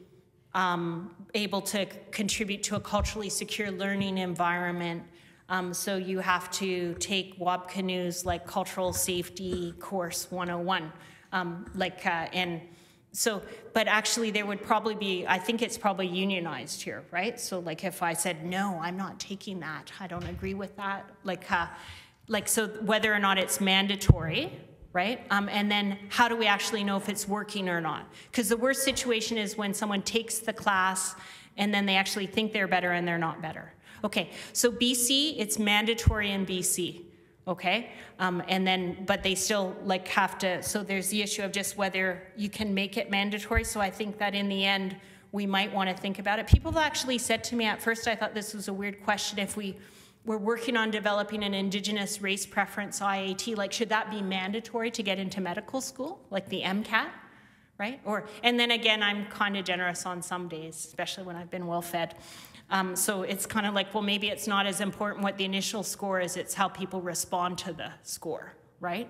able to contribute to a culturally secure learning environment. So you have to take Wab Kanu's like cultural safety course 101, and so, but actually there would probably be, I think it's probably unionized here, right? So like if I said, no, I'm not taking that, I don't agree with that, like so whether or not it's mandatory, right? And then how do we actually know if it's working or not? Because the worst situation is when someone takes the class and then they actually think they're better and they're not better. Okay, so BC, it's mandatory in BC, okay? And then, but they still like have to, so there's the issue of just whether you can make it mandatory. So I think that in the end, we might want to think about it. People actually said to me at first, I thought this was a weird question, if we were working on developing an Indigenous race preference IAT, like should that be mandatory to get into medical school, like the MCAT? Right? Or, and then again, I'm kind of generous on some days, especially when I've been well-fed. So it's kind of like, well, maybe it's not as important what the initial score is, it's how people respond to the score, right?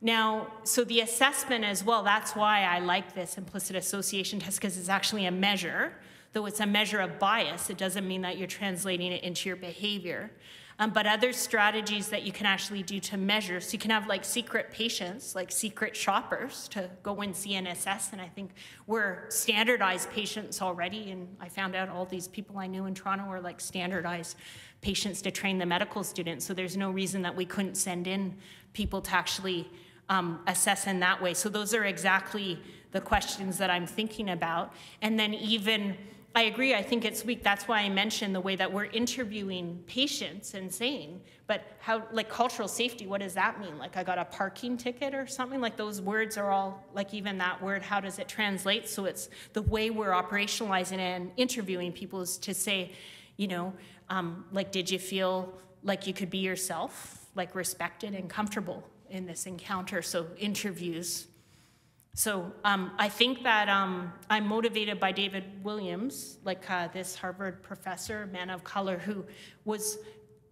Now, so the assessment as well, that's why I like this implicit association test, because it's actually a measure, though it's a measure of bias. It doesn't mean that you're translating it into your behavior. But other strategies that you can actually do to measure. So you can have like secret patients, like secret shoppers to go and see and assess. And I think we're standardized patients already. And I found out all these people I knew in Toronto were like standardized patients to train the medical students. So there's no reason that we couldn't send in people to actually assess in that way. So those are exactly the questions that I'm thinking about. And then even, I agree, I think it's weak. That's why I mentioned the way that we're interviewing patients and saying, but how, like cultural safety, what does that mean? Like I got a parking ticket or something? Like those words are all, like even that word, how does it translate? So it's the way we're operationalizing and interviewing people is to say, you know, like did you feel like you could be yourself, like respected and comfortable in this encounter? So interviews So I think that I'm motivated by David Williams, like this Harvard professor, man of color, who was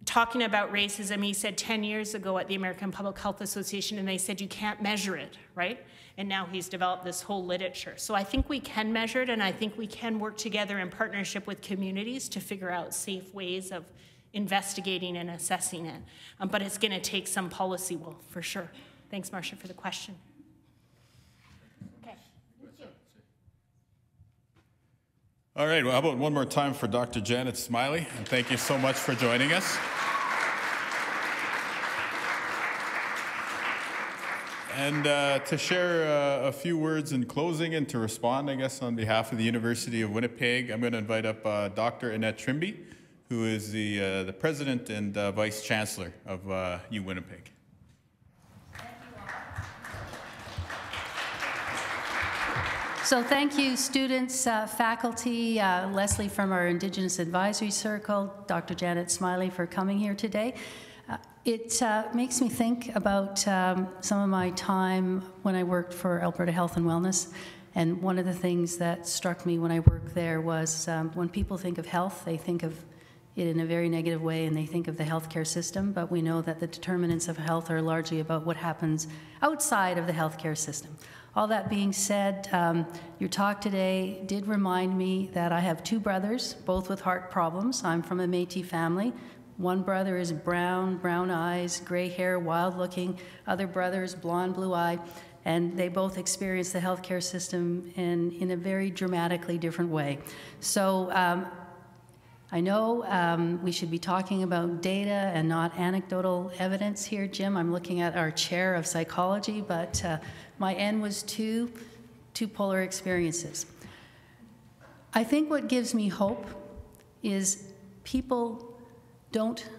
talking about racism. He said 10 years ago at the American Public Health Association, and they said you can't measure it, right? And now he's developed this whole literature. So I think we can measure it, and I think we can work together in partnership with communities to figure out safe ways of investigating and assessing it. But it's going to take some policy will, for sure. Thanks, Marcia, for the question. All right, well, how about one more time for Dr. Janet Smylie, and thank you so much for joining us. And to share a few words in closing and to respond, I guess, on behalf of the University of Winnipeg, I'm going to invite up Dr. Annette Trimby, who is the President and Vice Chancellor of UWinnipeg. So thank you, students, faculty, Leslie from our Indigenous Advisory Circle, Dr. Janet Smylie for coming here today. It makes me think about some of my time when I worked for Alberta Health and Wellness. And one of the things that struck me when I worked there was when people think of health, they think of it in a very negative way, and they think of the healthcare system. But we know that the determinants of health are largely about what happens outside of the healthcare system. All that being said, your talk today did remind me that I have two brothers, both with heart problems. I'm from a Métis family. One brother is brown, brown eyes, gray hair, wild looking. Other brother is blonde, blue eyed. And they both experience the healthcare system in a very dramatically different way. So I know we should be talking about data and not anecdotal evidence here, Jim. I'm looking at our chair of psychology, but my end was two polar experiences. I think what gives me hope is people don't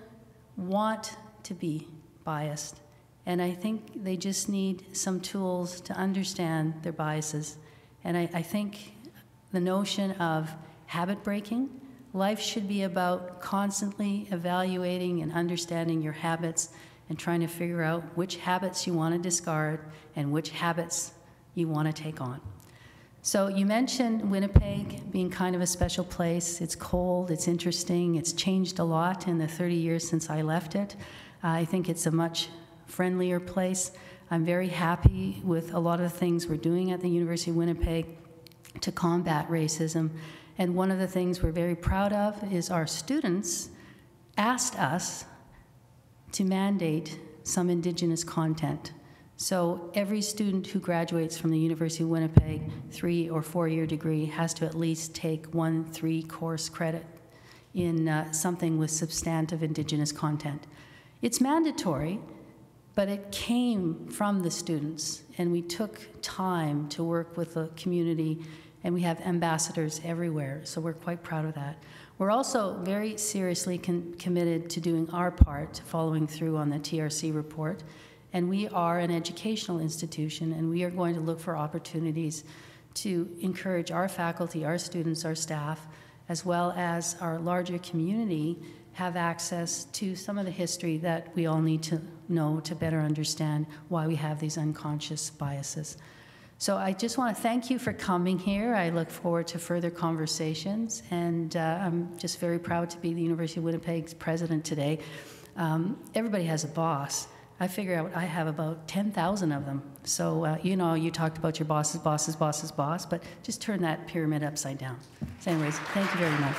want to be biased, and I think they just need some tools to understand their biases. And I think the notion of habit breaking, life should be about constantly evaluating and understanding your habits and trying to figure out which habits you want to discard and which habits you want to take on. So you mentioned Winnipeg being kind of a special place. It's cold, it's interesting, it's changed a lot in the 30 years since I left it. I think it's a much friendlier place. I'm very happy with a lot of the things we're doing at the University of Winnipeg to combat racism. And one of the things we're very proud of is our students asked us to mandate some Indigenous content. So every student who graduates from the University of Winnipeg, 3- or 4-year degree, has to at least take 1 3-course credit in something with substantive Indigenous content. It's mandatory, but it came from the students, and we took time to work with the community, and we have ambassadors everywhere, so we're quite proud of that. We're also very seriously committed to doing our part, to following through on the TRC report, and we are an educational institution, and we are going to look for opportunities to encourage our faculty, our students, our staff, as well as our larger community, have access to some of the history that we all need to know to better understand why we have these unconscious biases. So I just want to thank you for coming here. I look forward to further conversations, and I'm just very proud to be the University of Winnipeg's president today. Everybody has a boss. I figure out I have about 10,000 of them. So you know, you talked about your boss's boss, but just turn that pyramid upside down. So anyways, thank you very much.